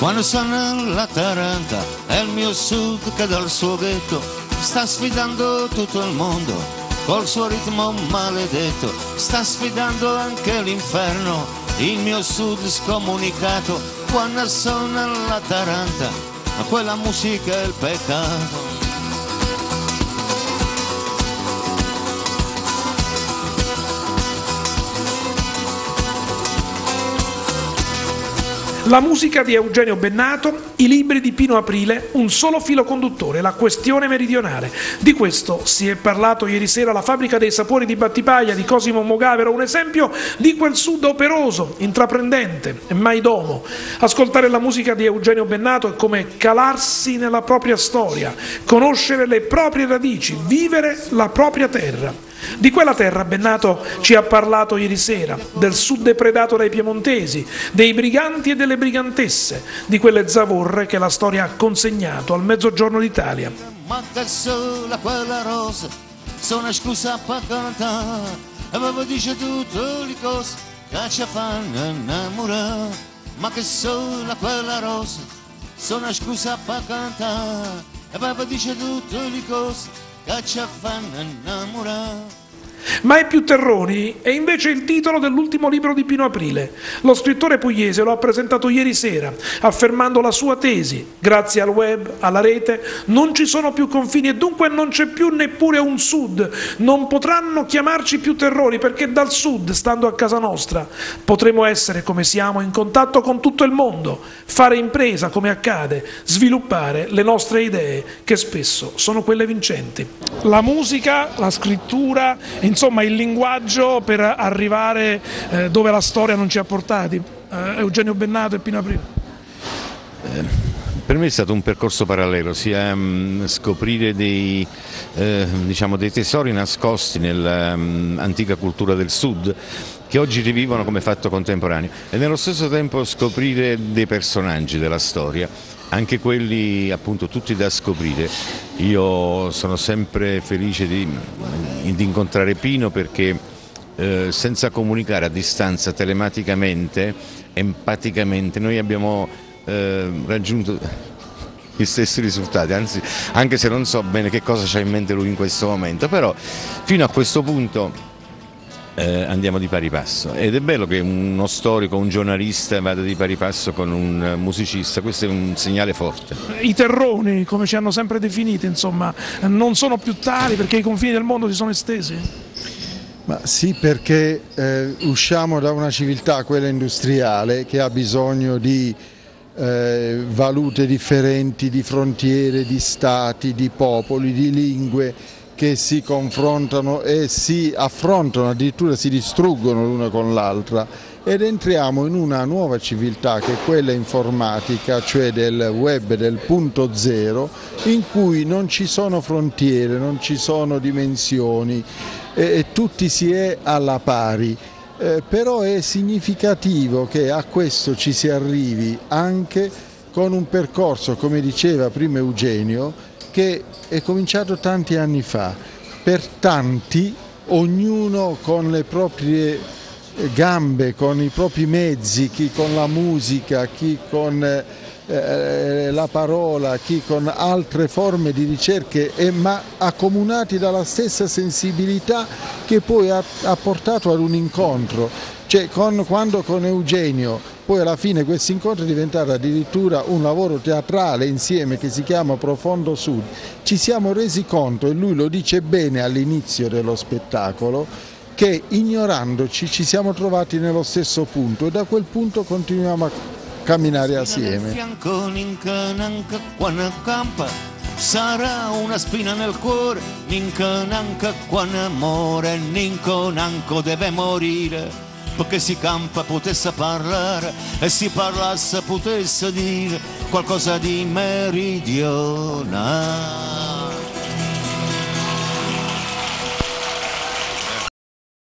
Quando sono all'Atalanta è il mio sud che dal suo ghetto sta sfidando tutto il mondo col suo ritmo maledetto, sta sfidando anche l'inferno, il mio sud scomunicato. Quando sono all'Atalanta quella musica è il peccato. La musica di Eugenio Bennato, i libri di Pino Aprile, un solo filo conduttore, la questione meridionale. Di questo si è parlato ieri sera alla Fabbrica dei Sapori di Battipaglia di Cosimo Mogavero, un esempio di quel sud operoso, intraprendente e mai domo. Ascoltare la musica di Eugenio Bennato è come calarsi nella propria storia, conoscere le proprie radici, vivere la propria terra. Di quella terra Bennato ci ha parlato ieri sera, del sud depredato dai piemontesi, dei briganti e delle brigantesse, di quelle zavorre che la storia ha consegnato al Mezzogiorno d'Italia. Ma che sola quella rosa, sono scusa per cantare, avevo dice tutte le cose che ci fanno innamorare. Ma che sola quella rosa, sono scusa per cantare, avevo dice tutte le cose che ci fanno innamorare. Ma è più Terroni è invece il titolo dell'ultimo libro di Pino Aprile. Lo scrittore pugliese lo ha presentato ieri sera, affermando la sua tesi: grazie al web, alla rete, non ci sono più confini e dunque non c'è più neppure un sud. Non potranno chiamarci più Terroni perché dal sud, stando a casa nostra, potremo essere come siamo, in contatto con tutto il mondo, fare impresa come accade, sviluppare le nostre idee che spesso sono quelle vincenti. La musica, la scrittura, insomma il linguaggio per arrivare dove la storia non ci ha portati. Eugenio Bennato e Pino Aprile. Per me è stato un percorso parallelo, sia scoprire dei tesori nascosti nell'antica cultura del Sud, che oggi rivivono come fatto contemporaneo, e nello stesso tempo scoprire dei personaggi della storia, anche quelli appunto tutti da scoprire. Io sono sempre felice di incontrare Pino perché senza comunicare a distanza, telematicamente, empaticamente, noi abbiamo raggiunto gli stessi risultati, anzi, anche se non so bene che cosa c'ha in mente lui in questo momento, però fino a questo punto andiamo di pari passo, ed è bello che uno storico, un giornalista vada di pari passo con un musicista, questo è un segnale forte. I terroni, come ci hanno sempre definiti, insomma, non sono più tali perché i confini del mondo si sono estesi? Ma sì, perché usciamo da una civiltà, quella industriale, che ha bisogno di valute differenti, di frontiere, di stati, di popoli, di lingue, che si confrontano e si affrontano, addirittura si distruggono l'una con l'altra, ed entriamo in una nuova civiltà che è quella informatica, cioè del web, del punto zero, in cui non ci sono frontiere, non ci sono dimensioni e tutti si è alla pari. Però è significativo che a questo ci si arrivi anche con un percorso, come diceva prima Eugenio, che è cominciato tanti anni fa, per tanti, ognuno con le proprie gambe, con i propri mezzi, chi con la musica, chi con la parola, chi con altre forme di ricerche, ma accomunati dalla stessa sensibilità che poi ha portato ad un incontro. Cioè, quando con Eugenio poi alla fine questo incontro è diventato addirittura un lavoro teatrale insieme che si chiama Profondo Sud, ci siamo resi conto, e lui lo dice bene all'inizio dello spettacolo, che ignorandoci ci siamo trovati nello stesso punto e da quel punto continuiamo a camminare assieme. Sarà una spina nel cuore, nincananca quando amore, nincananco deve morire. Perché si campa potesse parlare e si parlasse potesse dire qualcosa di meridionale.